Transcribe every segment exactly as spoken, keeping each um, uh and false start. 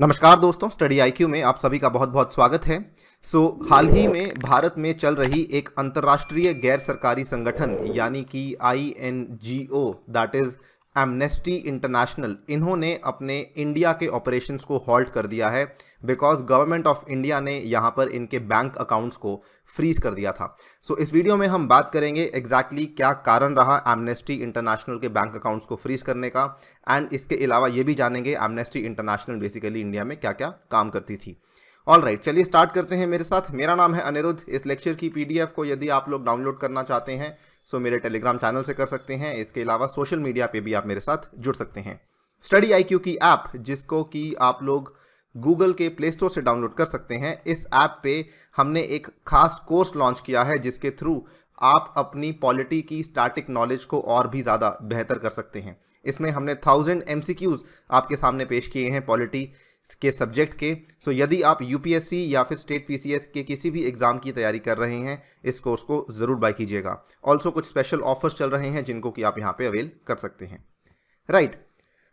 नमस्कार दोस्तों, study I Q में आप सभी का बहुत बहुत स्वागत है। सो so, हाल ही में भारत में चल रही एक अंतर्राष्ट्रीय गैर सरकारी संगठन यानी कि I N G O that is Amnesty International, इन्होंने अपने इंडिया के ऑपरेशंस को हॉल्ट कर दिया है बिकॉज गवर्नमेंट ऑफ इंडिया ने यहाँ पर इनके बैंक अकाउंट्स को फ्रीज कर दिया था। सो so, इस वीडियो में हम बात करेंगे एग्जैक्टली exactly क्या कारण रहा एमनेस्टी इंटरनेशनल के बैंक अकाउंट्स को फ्रीज करने का, एंड इसके अलावा ये भी जानेंगे एमनेस्टी इंटरनेशनल बेसिकली इंडिया में क्या क्या काम करती थी। ऑल राइट, चलिए स्टार्ट करते हैं मेरे साथ। मेरा नाम है अनिरुद्ध। इस लेक्चर की पी डी एफ को यदि आप लोग डाउनलोड करना चाहते हैं सो so, मेरे टेलीग्राम चैनल से कर सकते हैं। इसके अलावा सोशल मीडिया पे भी आप मेरे साथ जुड़ सकते हैं। स्टडी आई क्यू की ऐप, जिसको कि आप लोग गूगल के प्ले स्टोर से डाउनलोड कर सकते हैं, इस ऐप पे हमने एक खास कोर्स लॉन्च किया है जिसके थ्रू आप अपनी पॉलिटी की स्टैटिक नॉलेज को और भी ज़्यादा बेहतर कर सकते हैं। इसमें हमने थाउजेंड एम सी क्यूज़ आपके सामने पेश किए हैं पॉलिटी के सब्जेक्ट के। सो so, यदि आप यूपीएससी या फिर स्टेट पीसीएस के किसी भी एग्ज़ाम की तैयारी कर रहे हैं, इस कोर्स को ज़रूर बाय कीजिएगा। ऑल्सो कुछ स्पेशल ऑफर्स चल रहे हैं जिनको कि आप यहाँ पे अवेल कर सकते हैं। Right,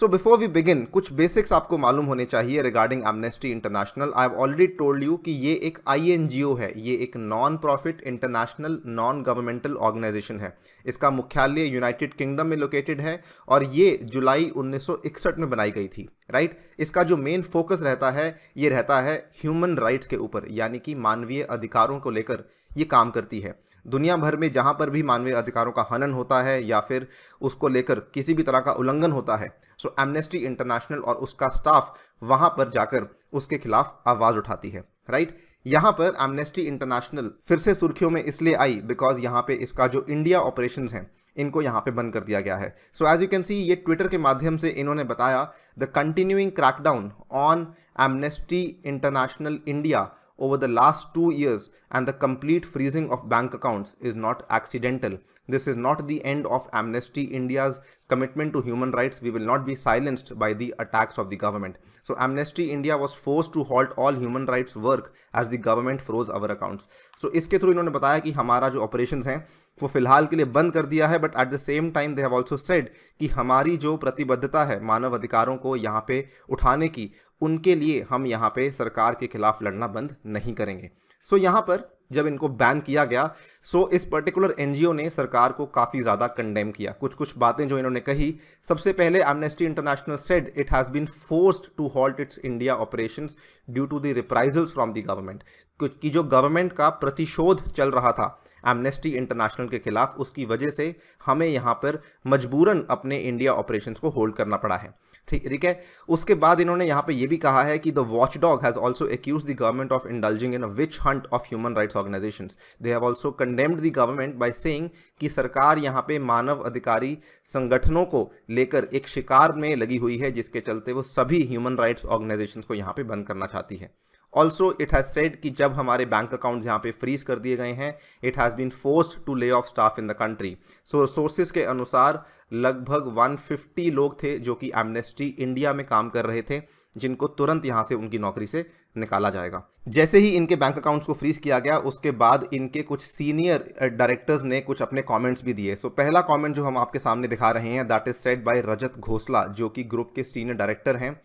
so before we begin कुछ बेसिक्स आपको मालूम होने चाहिए regarding Amnesty International. I have already told you कि ये एक आई एन जी ओ है, ये एक non profit international non governmental organisation है। इसका मुख्यालय यूनाइटेड किंगडम में लोकेटेड है और ये जुलाई उन्नीस सौ इकसठ में बनाई गई थी। Right right? इसका जो मेन फोकस रहता है ये रहता है ह्यूमन राइट्स के ऊपर, यानी कि मानवीय अधिकारों को लेकर ये काम करती है। दुनिया भर में जहाँ पर भी मानवीय अधिकारों का हनन होता है या फिर उसको लेकर किसी भी तरह का उल्लंघन होता है, सो एमनेस्टी इंटरनेशनल और उसका स्टाफ वहाँ पर जाकर उसके खिलाफ आवाज़ उठाती है। Right right? यहाँ पर एमनेस्टी इंटरनेशनल फिर से सुर्खियों में इसलिए आई बिकॉज यहाँ पे इसका जो इंडिया ऑपरेशंस हैं इनको यहाँ पे बंद कर दिया गया है। So as you can see, ये ट्विटर के माध्यम से इन्होंने बताया, the continuing crackdown on Amnesty International India over the last two years and the complete freezing of bank accounts is not accidental. This is not the end of Amnesty India's commitment to human rights. We will not be silenced by the attacks of the government. So Amnesty India was forced to halt all human rights work as the government froze our accounts. So इसके through इन्होंने बताया कि हमारा जो operations हैं वो फिलहाल के लिए बंद कर दिया है, but at the same time they have also said कि हमारी जो प्रतिबद्धता है मानव अधिकारों को यहाँ पे उठाने की, उनके लिए हम यहाँ पे सरकार के खिलाफ लड़ना बंद नहीं करेंगे। सो so, यहाँ पर जब इनको बैन किया गया सो so, इस पर्टिकुलर एनजीओ ने सरकार को काफ़ी ज़्यादा कंडेम किया। कुछ कुछ बातें जो इन्होंने कही, सबसे पहले Amnesty International said it has been forced to halt its India operations due to the reprisals from the government. कुछ की जो गवर्नमेंट का प्रतिशोध चल रहा था एमनेस्टी इंटरनेशनल के खिलाफ, उसकी वजह से हमें यहाँ पर मजबूरन अपने इंडिया ऑपरेशंस को होल्ड करना पड़ा है। ठीक ठीक है। उसके बाद इन्होंने यहाँ पे ये भी कहा है कि the watch dog has also accuse the government of indulging in a witch hunt of human rights organisations. They have also condemned the government by saying कि सरकार यहाँ पे मानव अधिकारी संगठनों को लेकर एक शिकार में लगी हुई है, जिसके चलते वो सभी ह्यूमन राइट्स ऑर्गेनाइजेशंस को यहाँ पे बंद करना चाहती है। ऑल्सो इट हैज़ सेड कि जब हमारे बैंक अकाउंट्स यहाँ पे फ्रीज कर दिए गए हैं, it has been forced to lay off staff in the country. So sources के अनुसार लगभग एक सौ पचास लोग थे जो कि एमनेस्टी इंडिया में काम कर रहे थे, जिनको तुरंत यहाँ से उनकी नौकरी से निकाला जाएगा। जैसे ही इनके बैंक अकाउंट्स को फ्रीज किया गया, उसके बाद इनके कुछ सीनियर डायरेक्टर्स ने कुछ अपने कमेंट्स भी दिए। सो so, पहला कमेंट जो हम आपके सामने दिखा रहे हैं that is said by Rajat घोसला, जो कि ग्रुप के सीनियर डायरेक्टर हैं।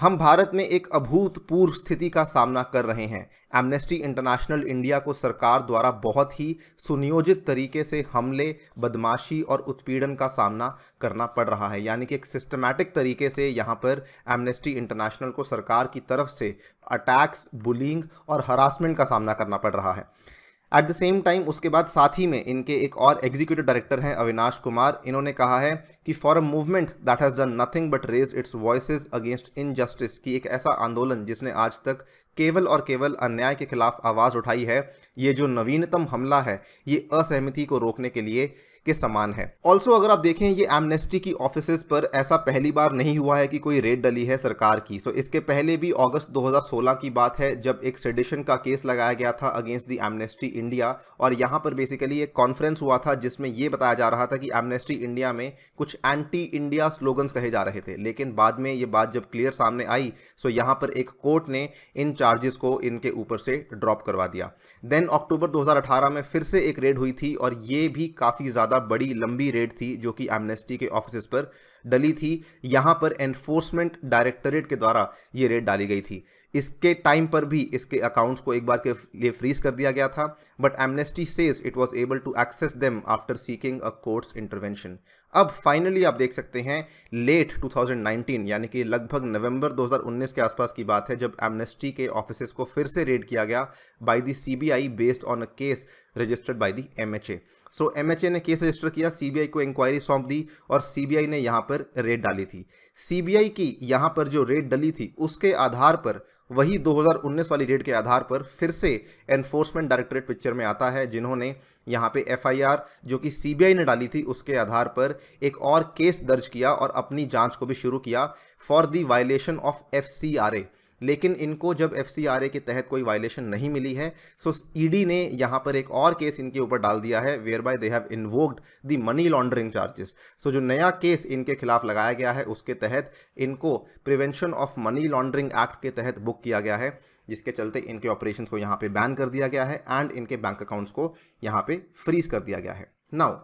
हम भारत में एक अभूतपूर्व स्थिति का सामना कर रहे हैं। एमनेस्टी इंटरनेशनल इंडिया को सरकार द्वारा बहुत ही सुनियोजित तरीके से हमले, बदमाशी और उत्पीड़न का सामना करना पड़ रहा है, यानी कि एक सिस्टमैटिक तरीके से यहाँ पर एमनेस्टी इंटरनेशनल को सरकार की तरफ से अटैक्स, बुलिंग और हरासमेंट का सामना करना पड़ रहा है। एट द सेम टाइम उसके बाद साथ ही में इनके एक और एग्जीक्यूटिव डायरेक्टर हैं अविनाश कुमार। इन्होंने कहा है कि for a movement that has done nothing but raise its voices against injustice, कि एक ऐसा आंदोलन जिसने आज तक केवल और केवल अन्याय के खिलाफ आवाज़ उठाई है, ये जो नवीनतम हमला है ये असहमति को रोकने के लिए के समान है। ऑल्सो अगर आप देखें, ये एमनेस्टी की ऑफिसेज पर ऐसा पहली बार नहीं हुआ है कि कोई रेड डली है सरकार की। सो so, इसके पहले भी अगस्त दो हज़ार सोलह की बात है जब एक सेडिशन का केस लगाया गया था अगेंस्ट दी एमनेस्टी इंडिया, और यहाँ पर बेसिकली एक कॉन्फ्रेंस हुआ था जिसमें ये बताया जा रहा था कि एमनेस्टी इंडिया में कुछ एंटी इंडिया स्लोगन्स कहे जा रहे थे, लेकिन बाद में ये बात जब क्लियर सामने आई सो so यहाँ पर एक कोर्ट ने इन चार्जेस को इनके ऊपर से ड्रॉप करवा दिया। देन अक्टूबर दो हज़ार अठारह में फिर से एक रेड हुई थी और ये भी काफ़ी ज़्यादा बड़ी लंबी रेड थी जो कि एमनेस्टी के ऑफिस पर डली थी। यहाँ पर एनफोर्समेंट डायरेक्टरेट के द्वारा ये रेड डाली गई थी। इसके टाइम पर भी इसके अकाउंट्स को एक बार के लिए फ्रीज कर दिया गया था, but Amnesty says it was able to access them after seeking a court's intervention. अब फाइनली आप देख सकते हैं लेट दो हज़ार उन्नीस यानी कि लगभग नवंबर दो हज़ार उन्नीस के आसपास की बात है जब एमनेस्टी के ऑफिसेस को फिर से रेड किया गया by the CBI based on a case registered by the MHA. So MHA ने केस रजिस्टर किया, सीबीआई को इंक्वायरी सौंप दी और सीबीआई ने यहाँ पर रेड डाली थी। सीबीआई की यहाँ पर जो रेड डली थी उसके आधार पर, वही दो हज़ार उन्नीस वाली रेड के आधार पर फिर से एनफोर्समेंट डायरेक्टरेट पिक्चर में आता है, जिन्होंने यहाँ पे एफआईआर जो कि सीबीआई ने डाली थी उसके आधार पर एक और केस दर्ज किया और अपनी जांच को भी शुरू किया for the violation of FCRA. लेकिन इनको जब एफसीआरए के तहत कोई वायलेशन नहीं मिली है, सो ईडी ने यहाँ पर एक और केस इनके ऊपर डाल दिया है where by they have invoked the money laundering charges. So जो नया केस इनके खिलाफ लगाया गया है उसके तहत इनको prevention of money laundering act के तहत बुक किया गया है, जिसके चलते इनके ऑपरेशंस को यहाँ पे बैन कर दिया गया है एंड इनके बैंक अकाउंट्स को यहाँ पे फ्रीज कर दिया गया है। नाउ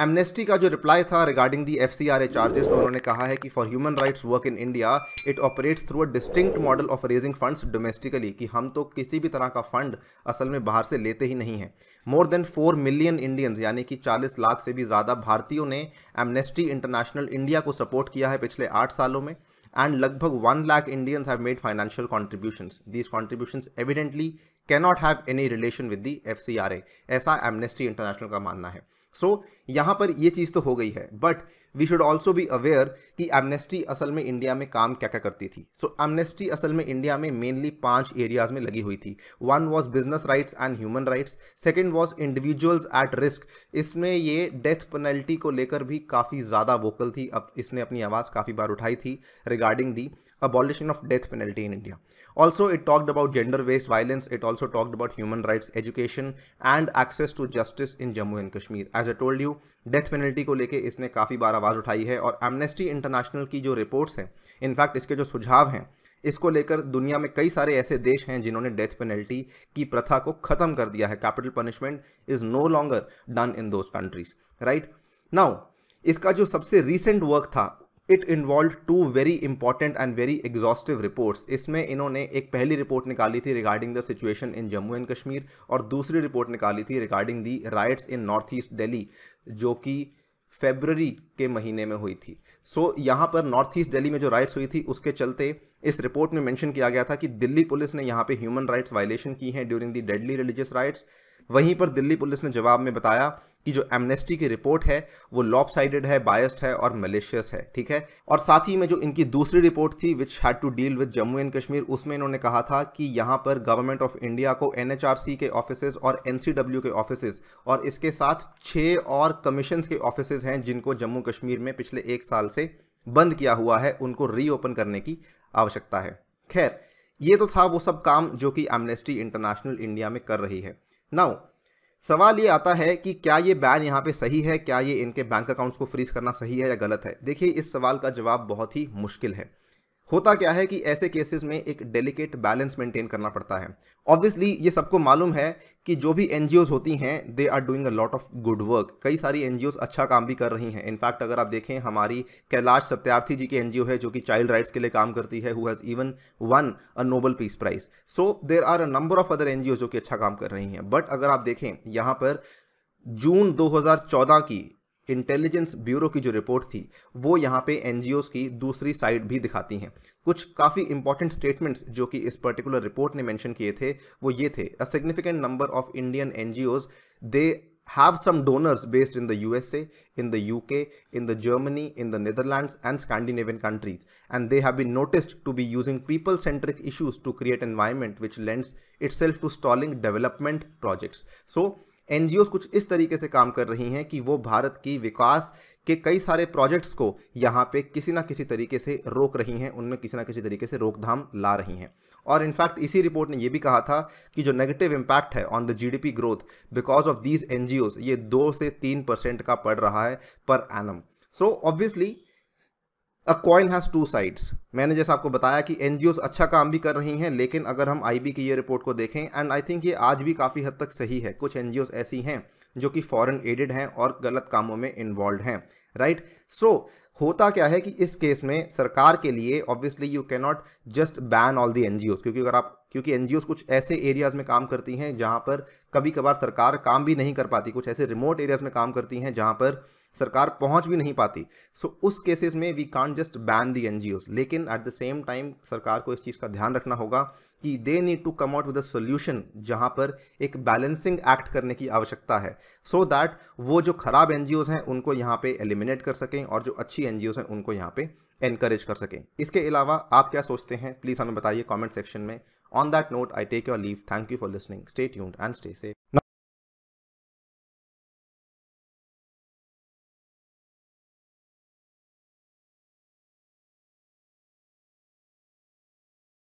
एमनेस्टी का जो रिप्लाई था रिगार्डिंग दी एफसीआरए चार्जेस, उन्होंने कहा है कि for human rights work in India it operates through a distinct model of raising funds domestically, कि हम तो किसी भी तरह का फंड असल में बाहर से लेते ही नहीं हैं। More than four million Indians यानी कि चालीस लाख से भी ज़्यादा भारतीयों ने एमनेस्टी इंटरनेशनल इंडिया को सपोर्ट किया है पिछले आठ सालों में एंड लगभग one lakh Indians have made financial contributions. These contributions evidently can not have any relation with the FCRA, ऐसा एमनेस्टी इंटरनेशनल का मानना है। सो so, यहाँ पर ये चीज़ तो हो गई है, but we should also be aware कि एमनेस्टी असल में इंडिया में काम क्या क्या करती थी। सो so, एमनेस्टी असल में इंडिया में मेनली पांच एरियाज़ में लगी हुई थी। One was business rights and human rights, second was individuals at risk, इसमें ये डेथ पेनल्टी को लेकर भी काफ़ी ज़्यादा वोकल थी, अब इसने अपनी आवाज़ काफ़ी बार उठाई थी regarding the abolition of death penalty in India. Also it talked about gender based violence, it also talked about human rights, education and access to justice in Jammu and Kashmir. As I told you death penalty को लेके इसने काफ़ी बार आवाज़ उठाई है और Amnesty International की जो reports हैं, in fact इसके जो सुझाव हैं इसको लेकर दुनिया में कई सारे ऐसे देश हैं जिन्होंने डेथ पेनल्टी की प्रथा को ख़त्म कर दिया है। Capital punishment is no longer done in those countries, right. Now इसका जो सबसे recent work था it involve two very important and very exhaustive reports. इसमें इन्होंने एक पहली रिपोर्ट निकाली थी regarding the situation in Jammu and Kashmir और दूसरी रिपोर्ट निकाली थी regarding the rights in North East Delhi जो कि फरवरी के महीने में हुई थी। सो so, यहाँ पर नॉर्थ ईस्ट दिल्ली में जो राइट्स हुई थी उसके चलते इस रिपोर्ट में मेंशन किया गया था कि दिल्ली पुलिस ने यहाँ पे ह्यूमन राइट्स वायलेशन की हैं during the deadly religious riots. वहीं पर दिल्ली पुलिस ने जवाब में बताया कि जो एमनेस्टी की रिपोर्ट है वो लॉपसाइडेड है, बायस्ड है और मैलिशियस है, ठीक है। और साथ ही में जो इनकी दूसरी रिपोर्ट थी which had to deal with Jammu and Kashmir, उसमें इन्होंने कहा था कि यहाँ पर गवर्नमेंट ऑफ इंडिया को एनएचआरसी के ऑफिसेज और एनसीडब्ल्यू के ऑफिसेज और इसके साथ छः और कमीशंस के ऑफिसेज हैं जिनको जम्मू कश्मीर में पिछले एक साल से बंद किया हुआ है, उनको रीओपन करने की आवश्यकता है। खैर ये तो था वो सब काम जो कि एमनेस्टी इंटरनेशनल इंडिया में कर रही है। नाउ सवाल ये आता है कि क्या ये बैन यहाँ पे सही है, क्या ये इनके बैंक अकाउंट्स को फ्रीज करना सही है या गलत है। देखिए इस सवाल का जवाब बहुत ही मुश्किल है। होता क्या है कि ऐसे केसेस में एक डेलिकेट बैलेंस मेंटेन करना पड़ता है। ऑब्वियसली ये सबको मालूम है कि जो भी एनजीओज़ होती हैं they are doing a lot of good work, कई सारी एनजीओज़ अच्छा काम भी कर रही हैं। इनफैक्ट अगर आप देखें हमारी कैलाश सत्यार्थी जी की एनजीओ है जो कि चाइल्ड राइट्स के लिए काम करती है, who has even won a Nobel Peace Prize. So there are a number of other NGOs जो कि अच्छा काम कर रही हैं। बट अगर आप देखें यहाँ पर जून दो हज़ार चौदह की इंटेलिजेंस ब्यूरो की जो रिपोर्ट थी वो यहाँ पे एनजीओज की दूसरी साइड भी दिखाती हैं। कुछ काफ़ी इंपॉर्टेंट स्टेटमेंट्स जो कि इस पर्टिकुलर रिपोर्ट ने मेंशन किए थे वो ये थे, a significant number of Indian NGOs they have some donors based in the USA, in the UK, in the Germany, in the Netherlands and Scandinavian countries and they have been noticed to be using people centric issues to create environment which lends itself to stalling development projects. So NGOs कुछ इस तरीके से काम कर रही हैं कि वो भारत की विकास के कई सारे प्रोजेक्ट्स को यहाँ पे किसी ना किसी तरीके से रोक रही हैं, उनमें किसी ना किसी तरीके से रोकथाम ला रही हैं। और इनफैक्ट इसी रिपोर्ट ने ये भी कहा था कि जो नेगेटिव इम्पैक्ट है on the GDP growth because of these NGOs ये दो से तीन परसेंट का पड़ रहा है per annum. So obviously a coin has two sides. मैंने जैसा आपको बताया कि एनजीओज अच्छा काम भी कर रही हैं, लेकिन अगर हम आईबी की ये रिपोर्ट को देखें, एंड आई थिंक ये आज भी काफ़ी हद तक सही है, कुछ एनजीओज ऐसी हैं जो कि फॉरेन एडेड हैं और गलत कामों में इन्वॉल्व हैं, राइट। सो होता क्या है कि इस केस में सरकार के लिए obviously you can not just ban all the NGOs, क्योंकि अगर आप क्योंकि एनजीओज कुछ ऐसे एरियाज़ में काम करती हैं जहाँ पर कभी कभार सरकार काम भी नहीं कर पाती, कुछ ऐसे रिमोट एरियाज़ में काम करती हैं जहाँ पर सरकार पहुँच भी नहीं पाती। सो so, उस केसेस में we can't just ban the NGOs, लेकिन एट द सेम टाइम सरकार को इस चीज़ का ध्यान रखना होगा कि they need to come out with a solution जहाँ पर एक बैलेंसिंग एक्ट करने की आवश्यकता है, सो so दैट वो जो खराब एनजीओज हैं उनको यहाँ पे एलिमिनेट कर सकें और जो अच्छी एनजीओज हैं उनको यहाँ पे एनकरेज कर सकें। इसके अलावा आप क्या सोचते हैं प्लीज़ हमें बताइए कॉमेंट सेक्शन में। On that note I take your leave, thank you for listening, stay tuned and stay safe.